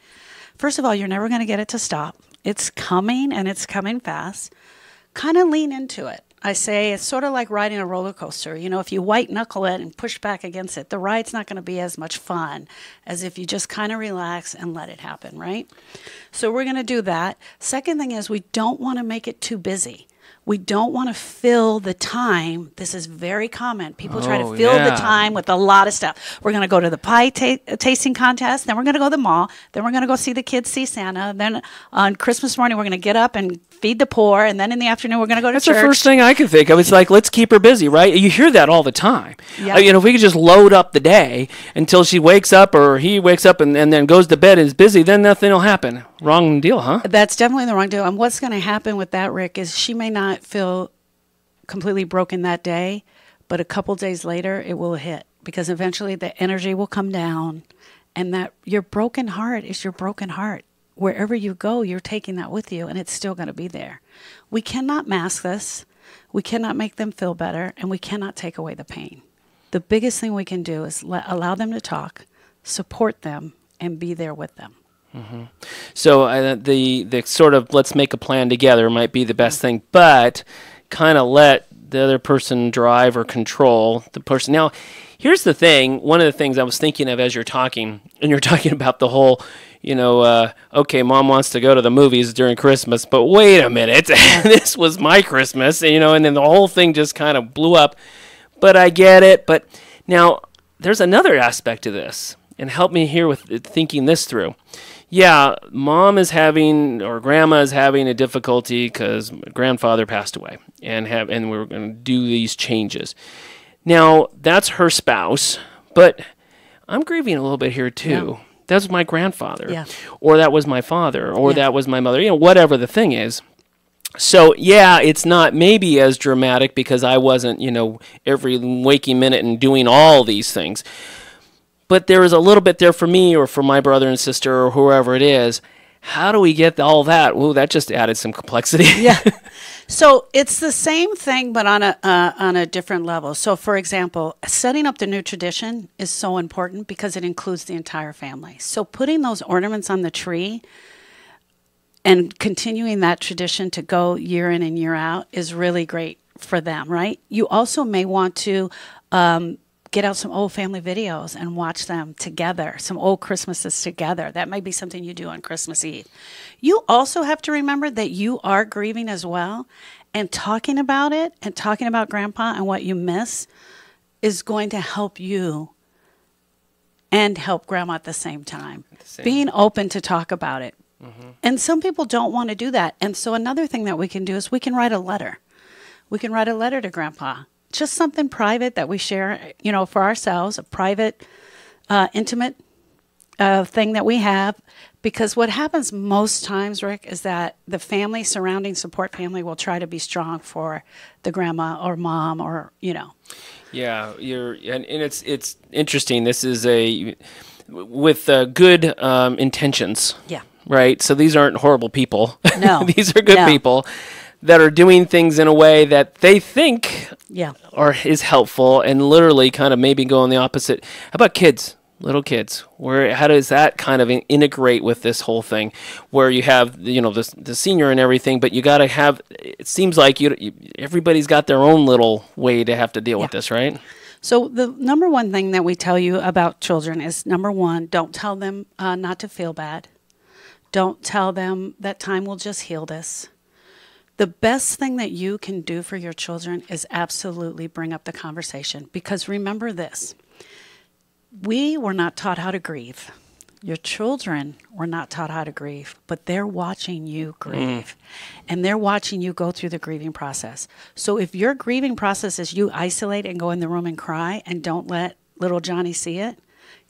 first of all, you're never going to get it to stop. It's coming, and it's coming fast. Kind of lean into it. I say it's sort of like riding a roller coaster. You know, if you white knuckle it and push back against it, the ride's not going to be as much fun as if you just kind of relax and let it happen, right? So we're going to do that. Second thing is, we don't want to make it too busy. We don't want to fill the time. This is very common. People oh, try to fill yeah. the time with a lot of stuff. We're going to go to the pie ta tasting contest. Then we're going to go to the mall. Then we're going to go see the kids see Santa. Then on Christmas morning, we're going to get up and feed the poor. And then in the afternoon, we're going to go to That's church. That's the first thing I could think of. It's like, let's keep her busy, right? You hear that all the time. Yep. Uh, you know, if we could just load up the day until she wakes up or he wakes up and, and then goes to bed and is busy, then nothing will happen. Wrong deal, huh? That's definitely the wrong deal. And what's going to happen with that, Rick, is she may not feel completely broken that day, but a couple days later it will hit, because eventually the energy will come down, and that your broken heart is your broken heart. Wherever you go, you're taking that with you, and it's still going to be there. We cannot mask this. We cannot make them feel better, and we cannot take away the pain. The biggest thing we can do is let, allow them to talk, support them, and be there with them. Mm-hmm. So uh, the the sort of let's make a plan together might be the best mm-hmm. thing, but kind of let the other person drive or control the person. Now, here's the thing. One of the things I was thinking of as you're talking, and you're talking about the whole, you know, uh, okay, mom wants to go to the movies during Christmas, but wait a minute, this was my Christmas, you know, and then the whole thing just kind of blew up. But I get it. But now there's another aspect to this, and help me here with thinking this through. Yeah, mom is having, or grandma is having a difficulty because grandfather passed away, and have, and we're going to do these changes. Now, that's her spouse, but I'm grieving a little bit here too. Yeah. That was my grandfather, yeah. or that was my father, or yeah. that was my mother, you know, whatever the thing is. So, yeah, it's not maybe as dramatic because I wasn't, you know, every waking minute and doing all these things. But there is a little bit there for me or for my brother and sister or whoever it is. How do we get all that? Ooh, that just added some complexity. Yeah. So it's the same thing, but on a uh, on a different level. So, for example, setting up the new tradition is so important because it includes the entire family. So putting those ornaments on the tree and continuing that tradition to go year in and year out is really great for them, right? You also may want to um, get out some old family videos and watch them together, some old Christmases together. That might be something you do on Christmas Eve. You also have to remember that you are grieving as well, and talking about it and talking about Grandpa and what you miss is going to help you and help Grandma at the same time. At the same. Being open to talk about it. Mm-hmm. And some people don't want to do that. And so another thing that we can do is we can write a letter. We can write a letter to Grandpa. Just something private that we share, you know, for ourselves, a private, uh, intimate uh, thing that we have. Because what happens most times, Rick, is that the family, surrounding support family, will try to be strong for the grandma or mom or, you know. Yeah, you're, and, and it's it's interesting. This is a, with uh, good um, intentions. Yeah. Right? So these aren't horrible people. No. These are good no. people that are doing things in a way that they think yeah. or is helpful, and literally kind of maybe go in the opposite. How about kids, little kids? Where how does that kind of integrate with this whole thing, where you have you know the the senior and everything, but you got to have. It seems like you, you everybody's got their own little way to have to deal yeah. with this, right? So the number one thing that we tell you about children is number one: don't tell them uh, not to feel bad. Don't tell them that time will just heal this. The best thing that you can do for your children is absolutely bring up the conversation. Because remember this, we were not taught how to grieve. Your children were not taught how to grieve, but they're watching you grieve. Mm. And they're watching you go through the grieving process. So if your grieving process is you isolate and go in the room and cry and don't let little Johnny see it,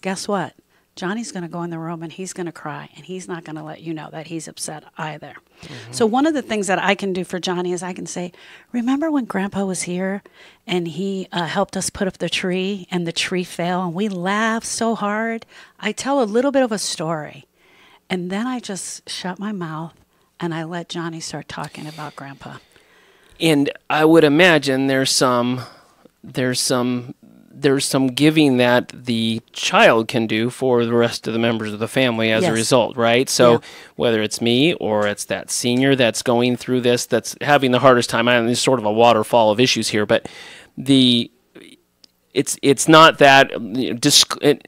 guess what? Johnny's going to go in the room and he's going to cry, and he's not going to let you know that he's upset either. Mm-hmm. So one of the things that I can do for Johnny is I can say, remember when Grandpa was here and he uh, helped us put up the tree and the tree fell and we laughed so hard? I tell a little bit of a story, and then I just shut my mouth and I let Johnny start talking about Grandpa. And I would imagine there's some, there's some, there's some giving that the child can do for the rest of the members of the family as yes. a result, right? So yeah. whether it's me or it's that senior that's going through this, that's having the hardest time, I mean, there's sort of a waterfall of issues here, but the it's it's not that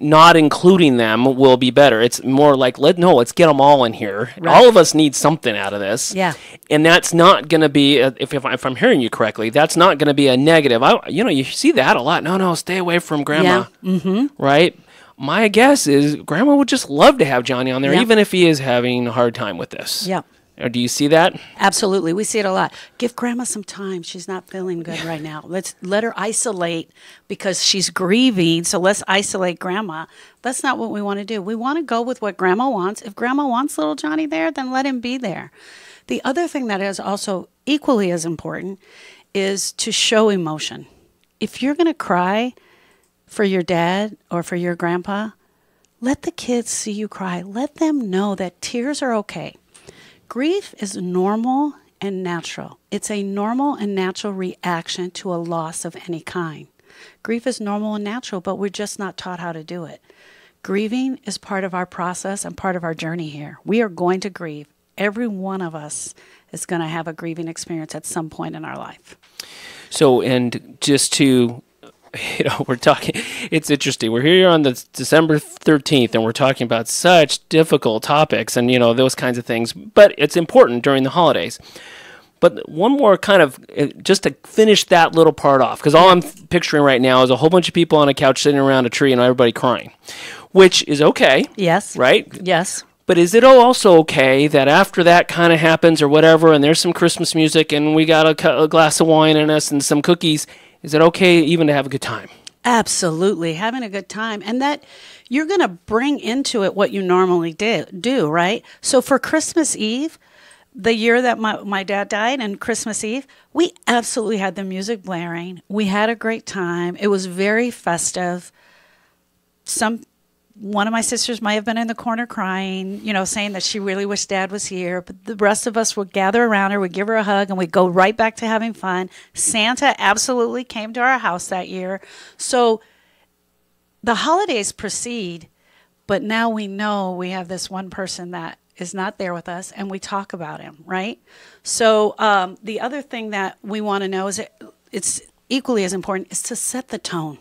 not including them will be better. It's more like, let no, let's get them all in here. Right. All of us need something out of this. Yeah. And that's not going to be, a, if, if, if I'm hearing you correctly, that's not going to be a negative. I, you know, you see that a lot. No, no, stay away from Grandma. Yeah. Mm-hmm. Right? My guess is Grandma would just love to have Johnny on there, yeah. even if he is having a hard time with this. Yeah. Or do you see that? Absolutely. We see it a lot. Give Grandma some time. She's not feeling good right now. Let's let her isolate because she's grieving. So let's isolate Grandma. That's not what we want to do. We want to go with what Grandma wants. If Grandma wants little Johnny there, then let him be there. The other thing that is also equally as important is to show emotion. If you're going to cry for your dad or for your grandpa, let the kids see you cry. Let them know that tears are okay. Grief is normal and natural. It's a normal and natural reaction to a loss of any kind. Grief is normal and natural, but we're just not taught how to do it. Grieving is part of our process and part of our journey here. We are going to grieve. Every one of us is going to have a grieving experience at some point in our life. So, and just to... You know, we're talking, it's interesting. We're here on the December thirteenth, and we're talking about such difficult topics and, you know, those kinds of things. But it's important during the holidays. But one more kind of, just to finish that little part off, because all I'm picturing right now is a whole bunch of people on a couch sitting around a tree and everybody crying, which is okay. Yes. Right? Yes. But is it also okay that after that kind of happens or whatever, and there's some Christmas music and we got a, a glass of wine in us and some cookies, is it okay even to have a good time? Absolutely, having a good time. And that you're going to bring into it what you normally do, right? So for Christmas Eve, the year that my, my dad died and Christmas Eve, we absolutely had the music blaring. We had a great time. It was very festive. Some One of my sisters might have been in the corner crying, you know, saying that she really wished Dad was here. But the rest of us would gather around her, we'd give her a hug, and we'd go right back to having fun. Santa absolutely came to our house that year. So the holidays proceed, but now we know we have this one person that is not there with us, and we talk about him, right? So um, the other thing that we want to know is it, it's equally as important is to set the tone.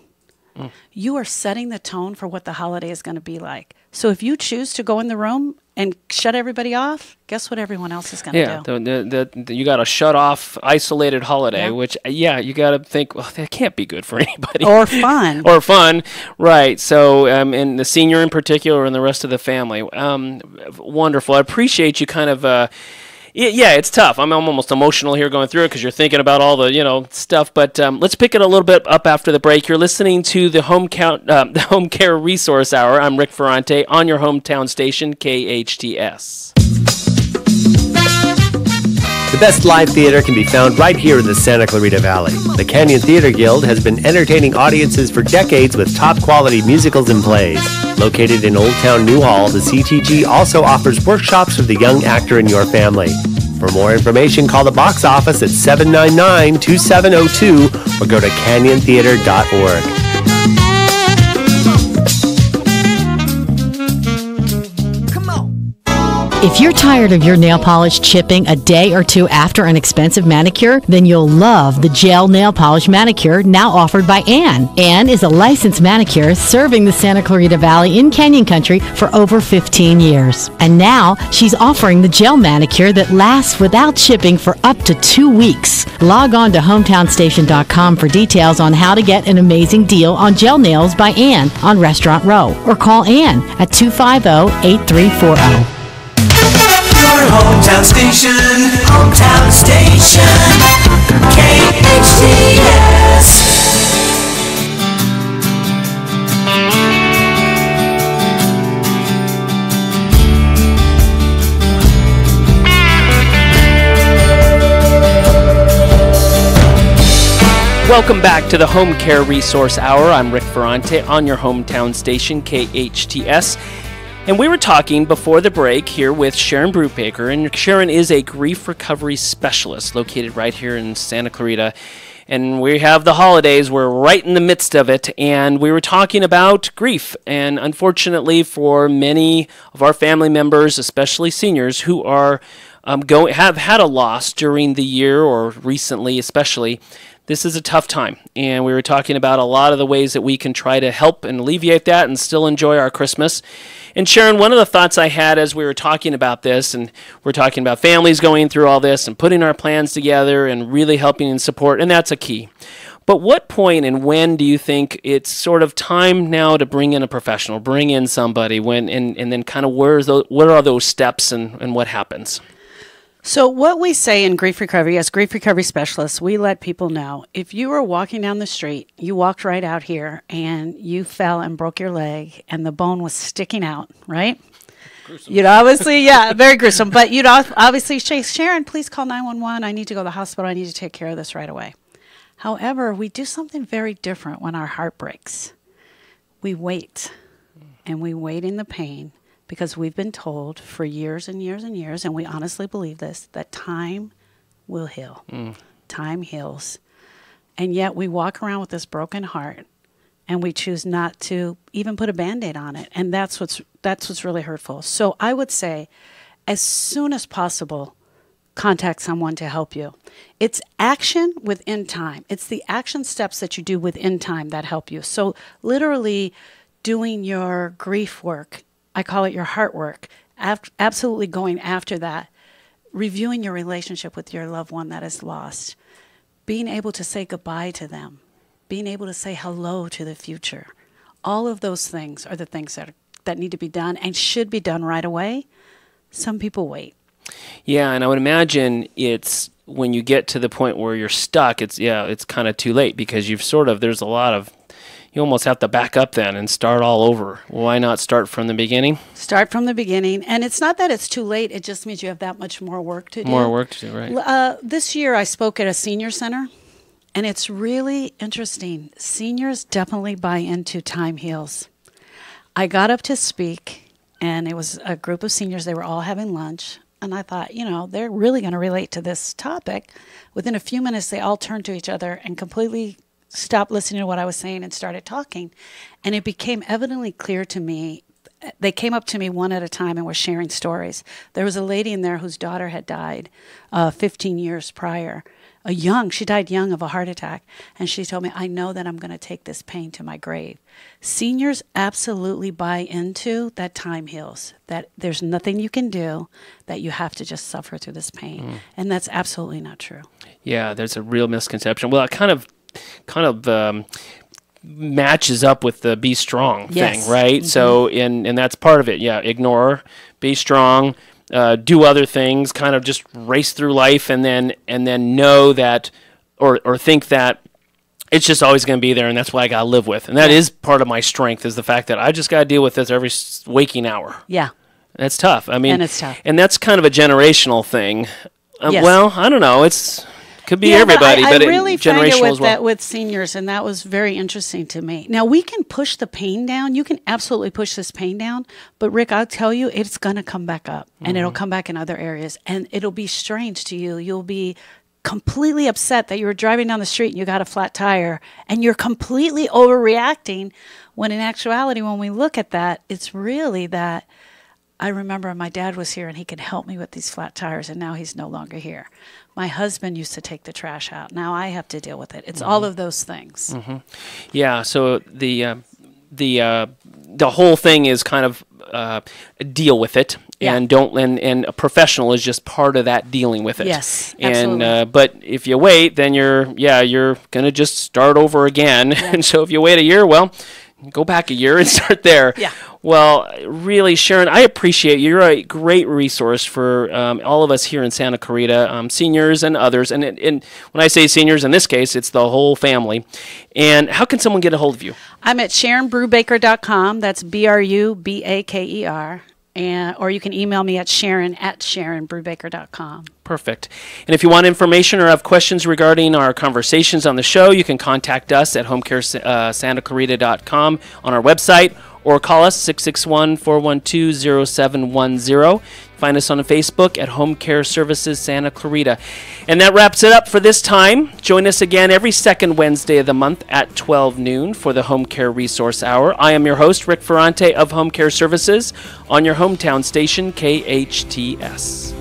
Mm. You are setting the tone for what the holiday is going to be like. So if you choose to go in the room and shut everybody off, guess what everyone else is going to yeah, do? Yeah, the, the, the, you got a shut-off, isolated holiday, yeah. which, yeah, you got to think, well, that can't be good for anybody. Or fun. or fun, right. So, um, and the senior in particular and the rest of the family, um, wonderful. I appreciate you kind of... Uh, Yeah, it's tough. I'm almost emotional here going through it because you're thinking about all the, you know, stuff. But um, let's pick it a little bit up after the break. You're listening to the Home, Count, uh, the Home Care Resource Hour. I'm Rick Ferrante on your hometown station, K H T S. The best live theater can be found right here in the Santa Clarita Valley. The Canyon Theater Guild has been entertaining audiences for decades with top-quality musicals and plays. Located in Old Town Newhall, the C T G also offers workshops for the young actor in your family. For more information, call the box office at seven nine nine, two seven zero two or go to canyon theater dot org. If you're tired of your nail polish chipping a day or two after an expensive manicure, then you'll love the gel nail polish manicure now offered by Ann. Ann is a licensed manicure serving the Santa Clarita Valley in Canyon Country for over fifteen years. And now she's offering the gel manicure that lasts without chipping for up to two weeks. Log on to hometown station dot com for details on how to get an amazing deal on gel nails by Ann on Restaurant Row, or call Ann at two five zero, eight three four zero. Hometown station, hometown station, K H T S. Welcome back to the Home Care Resource Hour. I'm Rick Ferrante on your hometown station, K H T S. And we were talking before the break here with Sharon Brubaker, and Sharon is a grief recovery specialist located right here in Santa Clarita. And we have the holidays, we're right in the midst of it, and we were talking about grief. And unfortunately for many of our family members, especially seniors, who are um, go, have had a loss during the year or recently especially, this is a tough time, and we were talking about a lot of the ways that we can try to help and alleviate that and still enjoy our Christmas. And Sharon, one of the thoughts I had as we were talking about this, and we're talking about families going through all this and putting our plans together and really helping and support, and that's a key. But what point and when do you think it's sort of time now to bring in a professional, bring in somebody, when, and, and then kind of where is those, what are those steps and, and what happens? So what we say in grief recovery, as grief recovery specialists, we let people know, if you were walking down the street, you walked right out here and you fell and broke your leg and the bone was sticking out, right? Gruesome. You'd obviously, yeah, very gruesome. But you'd obviously say, Sharon, please call nine one one. I need to go to the hospital. I need to take care of this right away. However, we do something very different when our heart breaks. We wait, and we wait in the pain, because we've been told for years and years and years, and we honestly believe this, that time will heal. Mm. Time heals. And yet we walk around with this broken heart, and we choose not to even put a Band-Aid on it. And that's what's, that's what's really hurtful. So I would say, as soon as possible, contact someone to help you. It's action within time. It's the action steps that you do within time that help you. So literally doing your grief work, I call it your heart work, after, absolutely going after that, reviewing your relationship with your loved one that is lost, being able to say goodbye to them, being able to say hello to the future. All of those things are the things that, are, that need to be done and should be done right away. Some people wait. Yeah, and I would imagine it's when you get to the point where you're stuck, it's yeah, it's kind of too late because you've sort of there's a lot of you almost have to back up then and start all over. Why not start from the beginning? Start from the beginning. And it's not that it's too late. It just means you have that much more work to do. More work to do, right. Uh, this year I spoke at a senior center, and it's really interesting. Seniors definitely buy into time heals. I got up to speak, and it was a group of seniors. They were all having lunch. And I thought, you know, they're really going to relate to this topic. Within a few minutes, they all turned to each other and completely stopped listening to what I was saying and started talking. And it became evidently clear to me. They came up to me one at a time and were sharing stories. There was a lady in there whose daughter had died uh, fifteen years prior. A young, she died young of a heart attack. And she told me, I know that I'm going to take this pain to my grave. Seniors absolutely buy into that time heals, that there's nothing you can do, that you have to just suffer through this pain. Mm. And that's absolutely not true. Yeah, there's a real misconception. Well, I kind of kind of um, matches up with the be strong yes. thing, right? Mm-hmm. So, and, and that's part of it. Yeah, ignore, be strong, uh, do other things, kind of just race through life and then and then know that or, or think that it's just always going to be there and that's what I got to live with. And that yeah. is part of my strength is the fact that I just got to deal with this every waking hour. Yeah. That's tough. I mean, and it's tough. And that's kind of a generational thing. Um, yes. Well, I don't know. It's... Could be yeah, everybody, but, I, but I really it, generational it with as well. That with seniors, and that was very interesting to me. Now we can push the pain down. You can absolutely push this pain down, but Rick, I'll tell you, it's going to come back up, mm-hmm. and it'll come back in other areas, and it'll be strange to you. You'll be completely upset that you were driving down the street and you got a flat tire, and you're completely overreacting. When in actuality, when we look at that, it's really that. I remember my dad was here and he could help me with these flat tires and now he's no longer here. My husband used to take the trash out. Now I have to deal with it. It's mm-hmm. all of those things. Mm-hmm. Yeah, so the uh, the uh, the whole thing is kind of uh, deal with it yeah. and don't and, and a professional is just part of that dealing with it. Yes, and, absolutely. Uh, but if you wait, then you're yeah, you're going to just start over again. Yeah. And so if you wait a year, well, go back a year and start there. Yeah. Well, really, Sharon, I appreciate you. You're a great resource for um, all of us here in Santa Clarita, um, seniors and others. And, and when I say seniors, in this case, it's the whole family. And how can someone get a hold of you? I'm at Sharon Brubaker dot com. That's B R U B A K E R. And, or you can email me at Sharon at Sharon Brubaker dot com. Perfect. And if you want information or have questions regarding our conversations on the show, you can contact us at home care santa clarita dot com on our website or call us six six one, four one two, zero seven one zero. Find us on Facebook at Home Care Services Santa Clarita. And that wraps it up for this time. Join us again every second Wednesday of the month at twelve noon for the Home Care Resource Hour. I am your host, Rick Ferrante of Home Care Services, on your hometown station, K H T S.